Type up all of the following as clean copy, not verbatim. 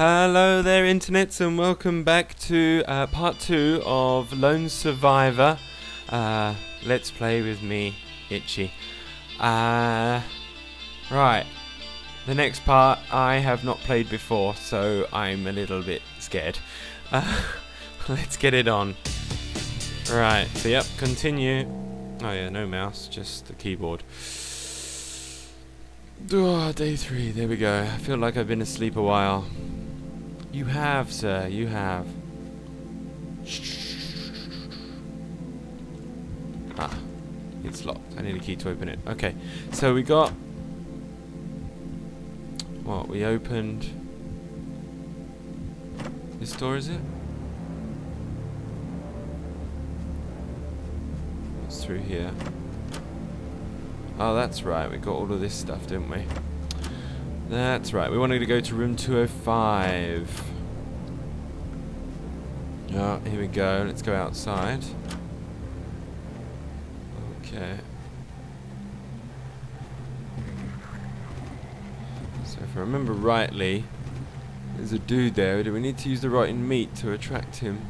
Hello there, internets, and welcome back to part 2 of Lone Survivor. Let's play with me, Itchy. Right, the next part I have not played before, so I'm a little bit scared. Let's get it on. Right, so yep, continue. Oh yeah, no mouse, just the keyboard. Oh, day 3, there we go. I feel like I've been asleep a while. You have, sir, you have. Ah, it's locked. I need a key to open it. Okay, so we got... What, we opened... This door, is it? It's through here. Oh, that's right, we got all of this stuff, didn't we? That's right, we wanted to go to room 205. Oh, here we go, let's go outside. Okay. So if I remember rightly, there's a dude there. Do we need to use the rotten meat to attract him?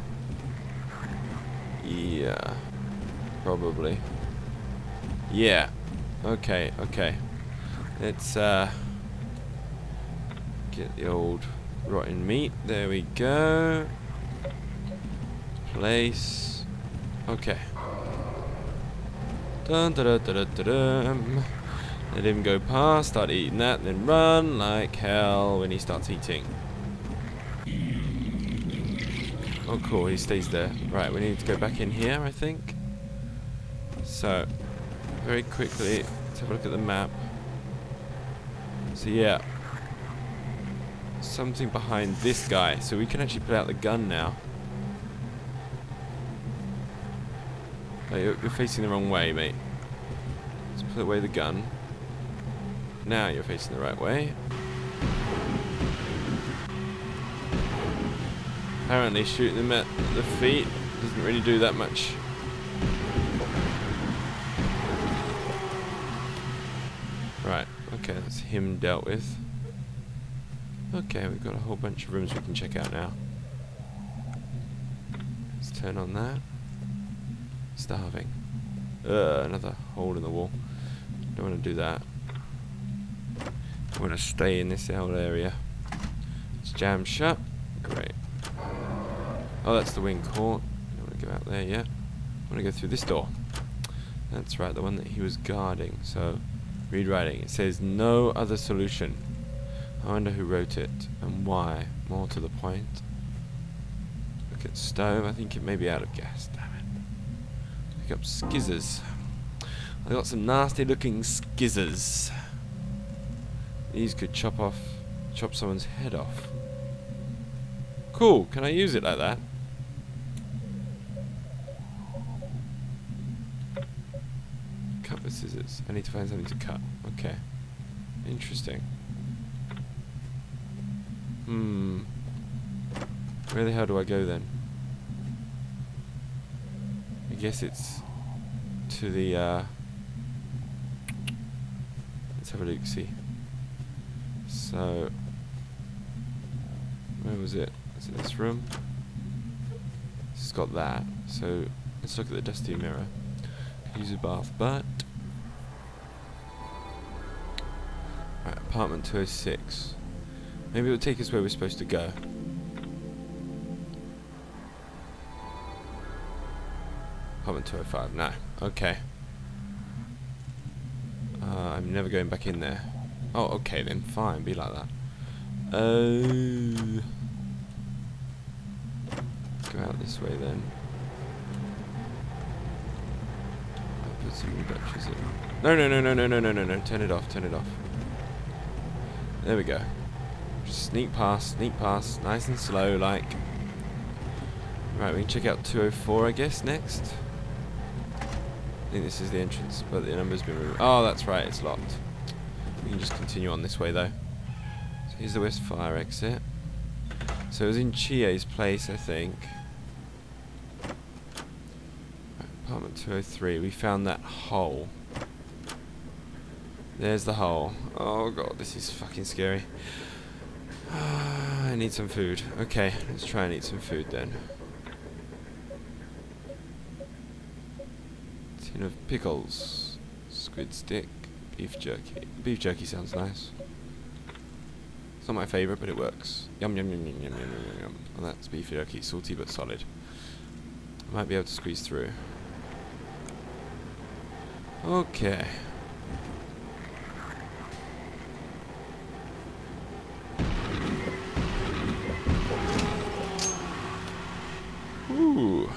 Yeah, probably. Yeah. Okay, okay. Let's get the old rotten meat. There we go. Place. Okay. Dun da da da da dum. Let him go past, start eating that, then run like hell when he starts eating. Oh cool, he stays there. Right, we need to go back in here, I think. So very quickly, let's have a look at the map. So yeah, something behind this guy, so we can actually put out the gun now. Oh, you're facing the wrong way, mate. Let's put away the gun. Now you're facing the right way. Apparently shooting them at the feet doesn't really do that much. Right, okay, that's him dealt with. Okay, we've got a whole bunch of rooms we can check out now. Let's turn on that. Starving. Another hole in the wall. Don't want to do that. I want to stay in this old area. It's jammed shut. Great. Oh, that's the wing court. Don't want to go out there yet. I want to go through this door. That's right, the one that he was guarding, so... Read writing. It says, no other solution. I wonder who wrote it and why. More to the point. Look at stove. I think it may be out of gas. Damn it. Pick up skizzers. I got some nasty looking skizzers. These could chop someone's head off. Cool. Can I use it like that? Scissors. I need to find something to cut. Okay. Interesting. Hmm. Where the hell do I go then? I guess it's to the let's have a look, see. So where was it? Is it this room? It's got that. So let's look at the dusty mirror. Use a bath butt. Apartment 206. Maybe it'll take us where we're supposed to go. Apartment 205. No. Okay. I'm never going back in there. Oh, okay then. Fine. Be like that. Oh. Let's go out this way then. I'll put some reductions in. No, no, no, no, no, no, no, no, no. Turn it off. Turn it off. There we go. Just sneak past, nice and slow, like. Right, we can check out 204, I guess, next. I think this is the entrance, but the number's been removed. Oh, that's right, it's locked. We can just continue on this way, though. So here's the West Fire exit. So it was in Chie's place, I think. Right, apartment 203, we found that hole. There's the hole. Oh god, this is fucking scary. I need some food. Okay, let's try and eat some food then. Tin of pickles, squid stick, beef jerky. Beef jerky sounds nice. It's not my favourite, but it works. Yum yum yum yum yum yum yum yum. Well, that's beef jerky, salty but solid. I might be able to squeeze through. Okay. Ooh.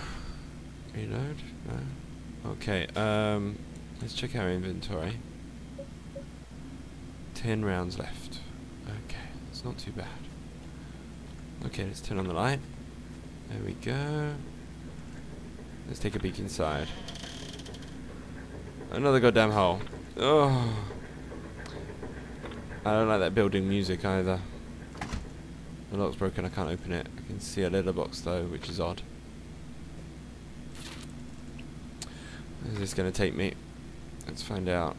Reload? No. Okay, let's check our inventory. 10 rounds left. Okay, it's not too bad. Okay, let's turn on the light. There we go. Let's take a peek inside. Another goddamn hole. Oh. I don't like that building music either. The lock's broken, I can't open it. I can see a letter box though, which is odd. Where's this gonna take me? Let's find out.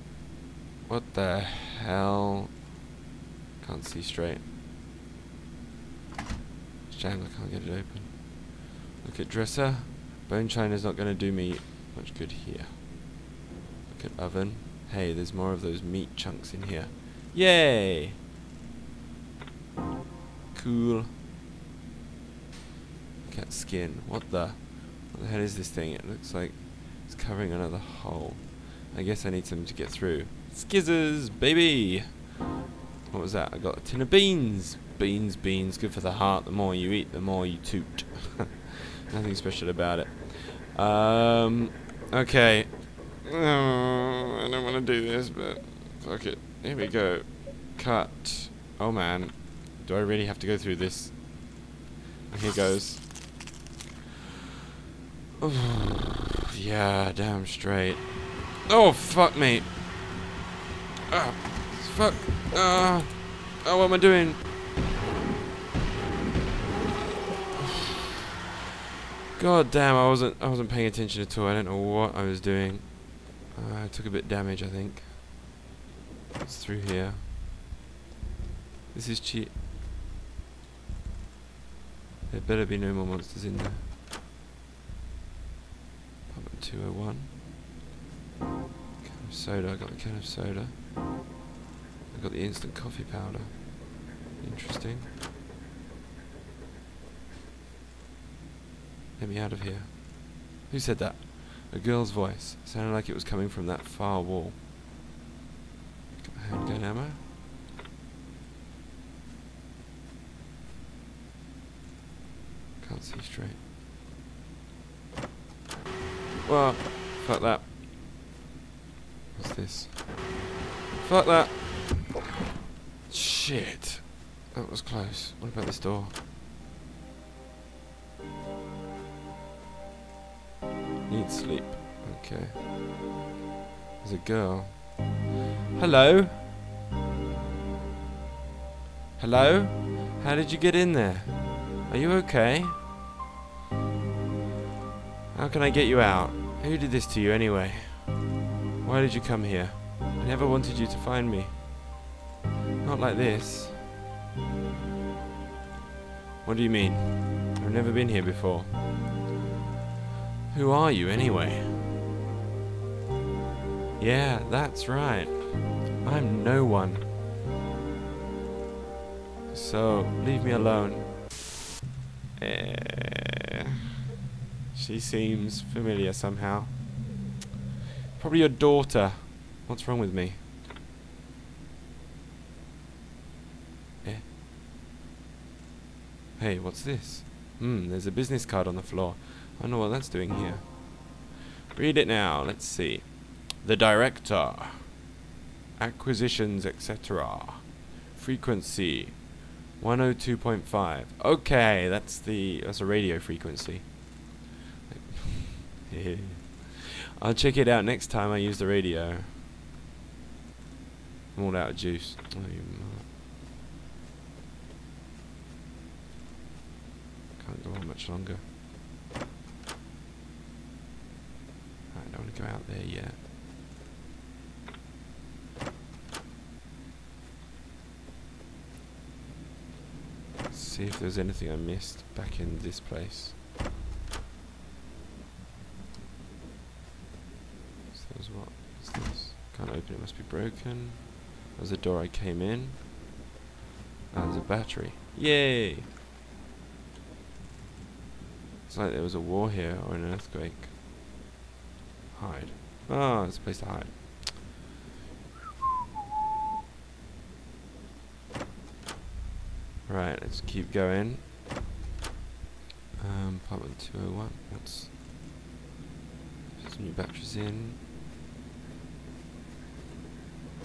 What the hell? Can't see straight. Shame I can't get it open. Look at dresser. Bone china's not going to do me much good here. Look at oven. Hey, there's more of those meat chunks in here. Yay! Cool. Look at skin. What the hell is this thing? It looks like it's covering another hole. I guess I need something to get through. Skizzers, baby! What was that? I got a tin of beans. Beans, beans, good for the heart. The more you eat, the more you toot. Nothing special about it. Okay. Oh, I don't want to do this, but fuck it. Here we go. Cut. Oh man. Do I really have to go through this? Here goes. Oh, yeah, damn straight. Oh, fuck me. Ah, fuck. Ah. Oh, what am I doing? God damn, I wasn't paying attention at all. I don't know what I was doing. I took a bit of damage, I think. It's through here. This is cheat. There better be no more monsters in there. Apartment 201. Can of soda, I got the can of soda. I got the instant coffee powder. Interesting. Get me out of here. Who said that? A girl's voice. Sounded like it was coming from that far wall. Got my handgun ammo. Can't see straight. Well, fuck that. What's this? Fuck that! Shit. That was close. What about this door? Need sleep. Okay. There's a girl. Hello? Hello? How did you get in there? Are you okay? How can I get you out? Who did this to you anyway? Why did you come here? I never wanted you to find me. Not like this. What do you mean? I've never been here before. Who are you, anyway? Yeah, that's right. I'm no one. So, leave me alone. She seems familiar somehow. Probably your daughter. What's wrong with me? Hey, what's this? There's a business card on the floor. I don't know what that's doing here. Read it now. Let's see. The director. Acquisitions, etc. Frequency. 102.5. Okay, that's a radio frequency. I'll check it out next time I use the radio. I'm all out of juice. Can't go on much longer. I don't want to go out there yet. see if there's anything I missed back in this place. So there's what? What's this? Can't open it, must be broken. There's a door I came in. And there's a battery. Yay! It's like there was a war here or an earthquake. Hide. Ah, it's a place to hide. Right, let's keep going. Apartment 201. Let's put some new batteries in.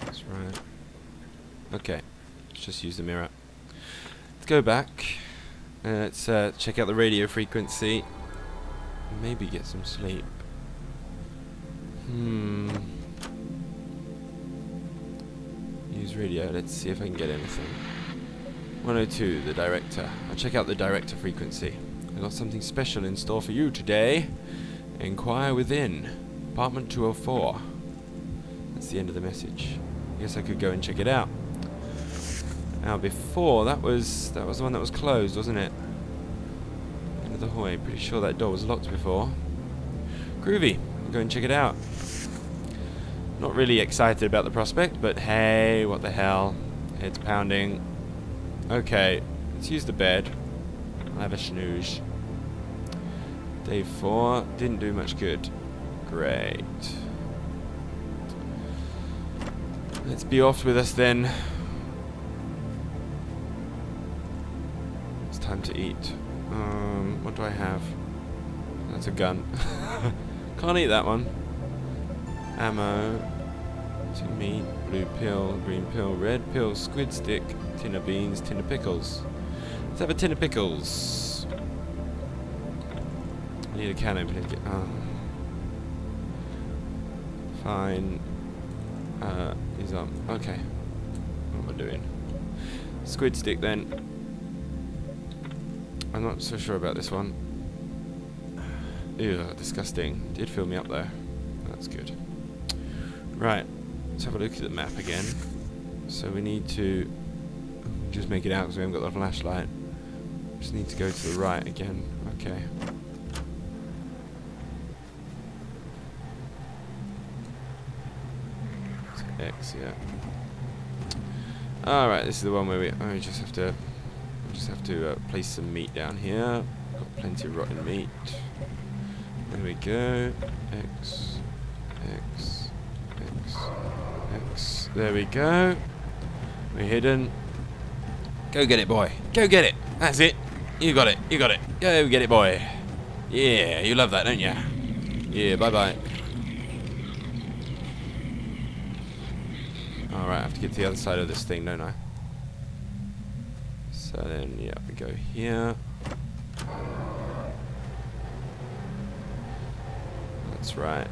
That's right. Okay, let's just use the mirror. Let's go back and let's check out the radio frequency. Maybe get some sleep. Use radio. Let's see if I can get anything. 102, the director. I'll check out the director frequency. I got something special in store for you today. Inquire within. Apartment 204. That's the end of the message. I guess I could go and check it out. Now before, that was the one that was closed, wasn't it? End of the hallway. Pretty sure that door was locked before. Groovy. I'll go and check it out. Not really excited about the prospect, but hey, what the hell. Head's pounding. Okay, let's use the bed. I'll have a snooze. Day 4, didn't do much good. Great. Let's be off with us then. It's time to eat. What do I have? That's a gun. Can't eat that one. Ammo. Tin meat, blue pill, green pill, red pill, squid stick, tin of beans, tin of pickles. Let's have a tin of pickles. I need a can opener. Fine. He's on. Okay. What am I doing? Squid stick then. I'm not so sure about this one. Ew, disgusting. Did fill me up though. That's good. Right. Let's have a look at the map again. So we need to just make it out because we haven't got the flashlight. Just need to go to the right again. Okay. So X, yeah. Alright, this is the one where we just have to place some meat down here. Got plenty of rotten meat. There we go. X, X, X, X. There we go. We're hidden. Go get it, boy. Go get it. That's it. You got it. You got it. Go get it, boy. Yeah, you love that, don't you? Yeah, bye-bye. Alright, I have to get to the other side of this thing, don't I? So then, yeah, we go here. That's right.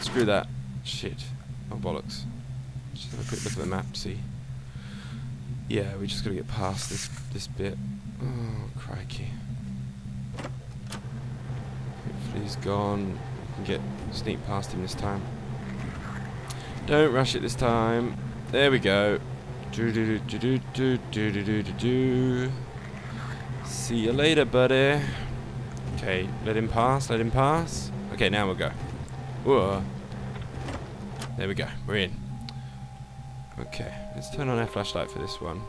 Screw that. Shit. Oh, bollocks. Just have a quick look at the map, see. Yeah, we just gotta get past this bit. Oh, crikey. Hopefully he's gone. We can sneak past him this time. Don't rush it this time. There we go. See you later, buddy. Okay, let him pass, let him pass. Okay, now we'll go. Whoa. There we go, we're in. Okay, let's turn on our flashlight for this one.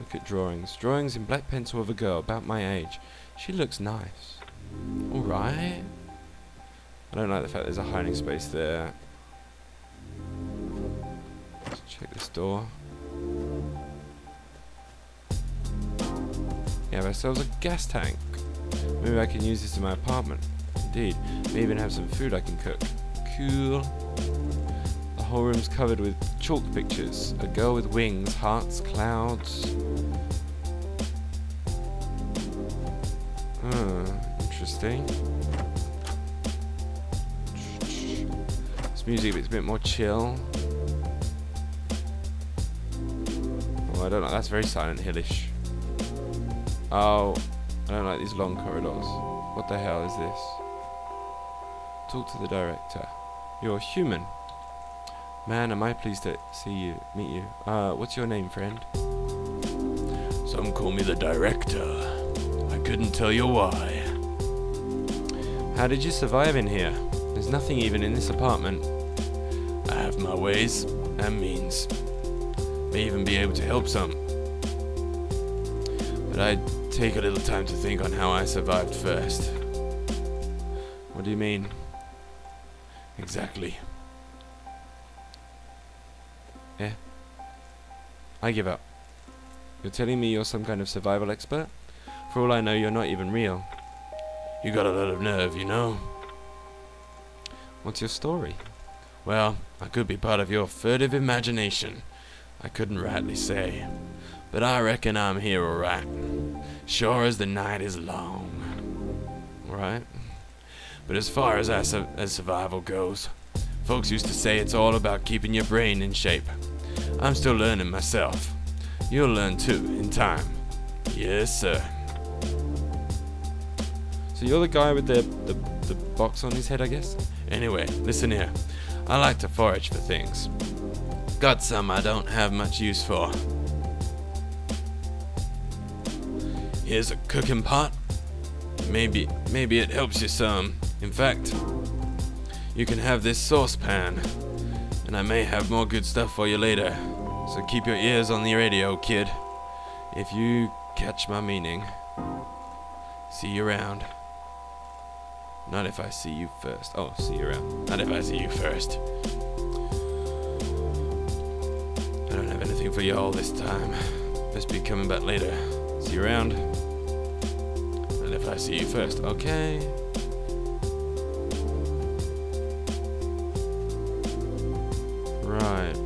Look at drawings. Drawings in black pencil of a girl about my age. She looks nice. Alright. I don't like the fact there's a hiding space there. Let's check this door. We have ourselves a gas tank. Maybe I can use this in my apartment. Indeed. Maybe even have some food I can cook. Cool. The whole room's covered with chalk pictures. A girl with wings, hearts, clouds. Interesting. This music is a bit more chill. Oh, I don't know. That's very Silent Hill-ish. Oh, I don't like these long corridors. What the hell is this? Talk to the director. You're human. Man, am I pleased to see you, meet you. What's your name, friend? Some call me the director. I couldn't tell you why. How did you survive in here? There's nothing even in this apartment. I have my ways and means. May even be able to help some. But I'd take a little time to think on how I survived first. What do you mean? Exactly. Eh? I give up. You're telling me you're some kind of survival expert? For all I know, you're not even real. You got a lot of nerve, you know. What's your story? Well, I could be part of your furtive imagination. I couldn't rightly say. But I reckon I'm here alright. Sure as the night is long. Alright. But as far as survival goes, folks used to say it's all about keeping your brain in shape. I'm still learning myself. You'll learn too, in time. Yes, sir. So you're the guy with the box on his head, I guess? Anyway, listen here. I like to forage for things. Got some I don't have much use for. Here's a cooking pot. Maybe it helps you some. In fact, you can have this saucepan. And I may have more good stuff for you later. So keep your ears on the radio, kid. If you catch my meaning. See you around. Not if I see you first. Oh, see you around. Not if I see you first. I don't have anything for you all this time. Best be coming back later. See you around. Not if I see you first. Okay. Right.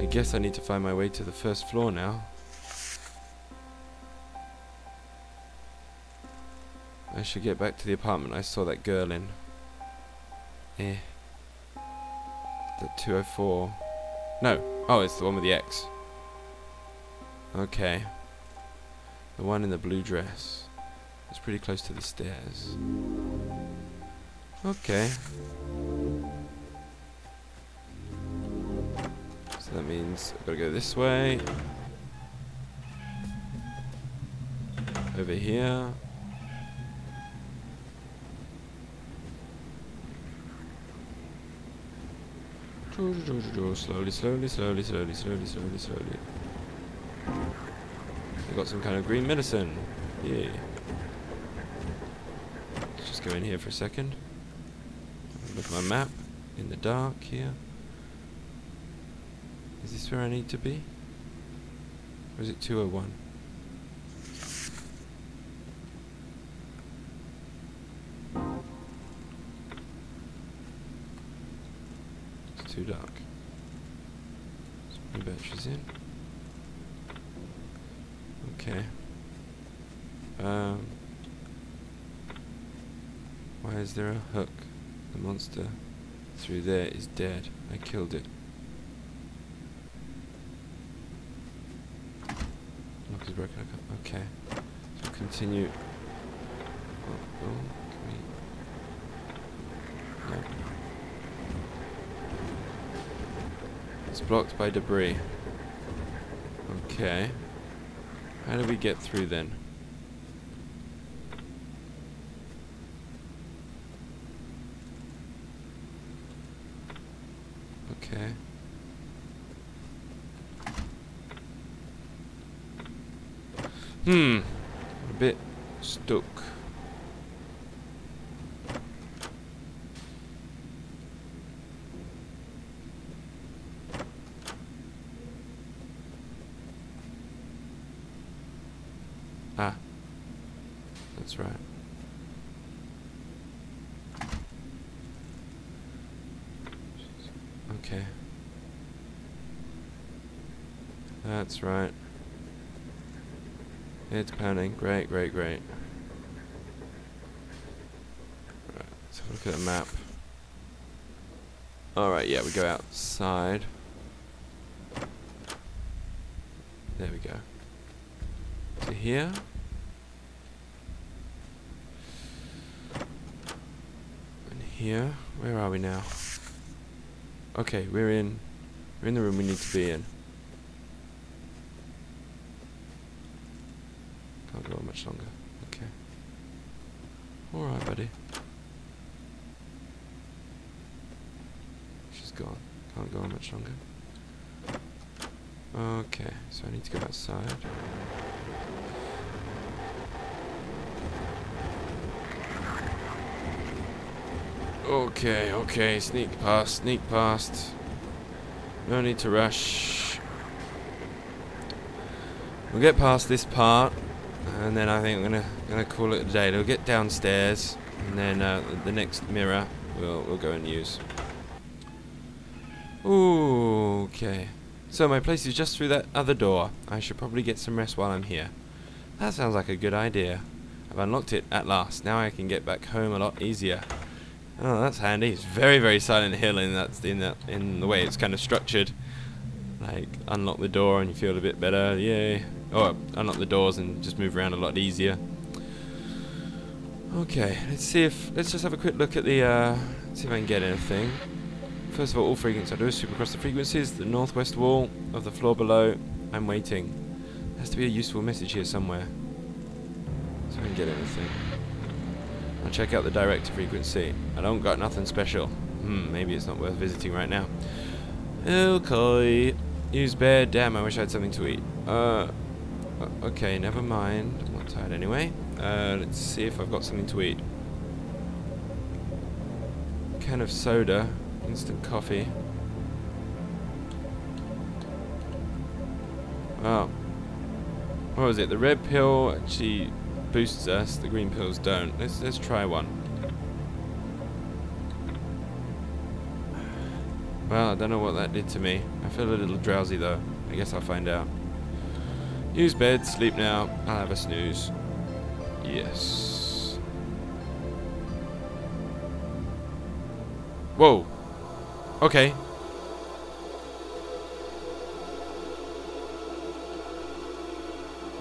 I guess I need to find my way to the first floor now. I should get back to the apartment I saw that girl in. Eh. That 204. No. Oh, it's the one with the X. Okay. The one in the blue dress. It's pretty close to the stairs. Okay. So that means I've got to go this way. Over here. Slowly, slowly, slowly, slowly, slowly, slowly, slowly. They got some kind of green medicine. Yeah. Let's just go in here for a second. Look at my map. In the dark here. Is this where I need to be? Or is it 201? Too dark. Put the batteries in. Okay. Why is there a hook? The monster through there is dead. I killed it. Lock is broken. Okay. So continue. Oh, no. It's blocked by debris. Okay. How do we get through then? Okay. A bit stuck. That's right. Okay. That's right. It's pounding. Great, great, great. Right, let's have a look at the map. Alright, yeah, we go outside. There we go. To here. here. Where are we now? Okay, we're in the room we need to be in. Can't go much longer. Okay. Alright, buddy. She's gone. Can't go much longer. Okay, so I need to go outside. Okay, okay, sneak past, sneak past. No need to rush. We'll get past this part, and then I think I'm gonna call it a day. We'll get downstairs, and then the next mirror we'll go and use. Ooh, okay. So my place is just through that other door. I should probably get some rest while I'm here. That sounds like a good idea. I've unlocked it at last. Now I can get back home a lot easier. Oh, that's handy. It's very, very Silent Hill in the way it's kind of structured. Like unlock the door and you feel a bit better. Yay! Oh, unlock the doors and just move around a lot easier. Okay, let's just have a quick look at the. See if I can get anything. First of all frequencies I do is sweep across the frequencies. The northwest wall of the floor below. I'm waiting. There has to be a useful message here somewhere. So I can get anything. I'll check out the direct frequency. I don't got nothing special. Maybe it's not worth visiting right now. Okay. Use bed. Damn, I wish I had something to eat. Okay, never mind. I'm not tired anyway. Let's see if I've got something to eat. Can of soda. Instant coffee. Oh. What was it? The red pill actually boosts us, the green pills don't. Let's try one. Well, I don't know what that did to me. I feel a little drowsy though. I guess I'll find out. Use bed, sleep now. I'll have a snooze. Yes. Whoa. Okay.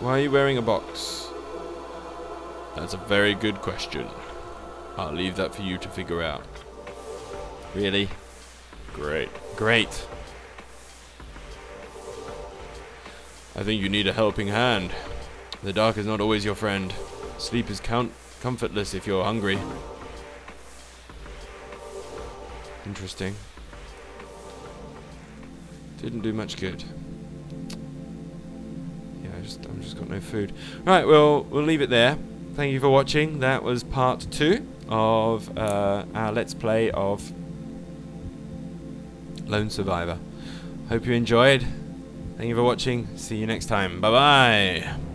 Why are you wearing a box? That's a very good question. I'll leave that for you to figure out. Really? Great. Great. I think you need a helping hand. The dark is not always your friend. Sleep is comfortless if you're hungry. Interesting. Didn't do much good. Yeah, I'm just got no food. Right, well, we'll leave it there. Thank you for watching. That was part 2 of our Let's Play of Lone Survivor. Hope you enjoyed. Thank you for watching. See you next time. Bye-bye.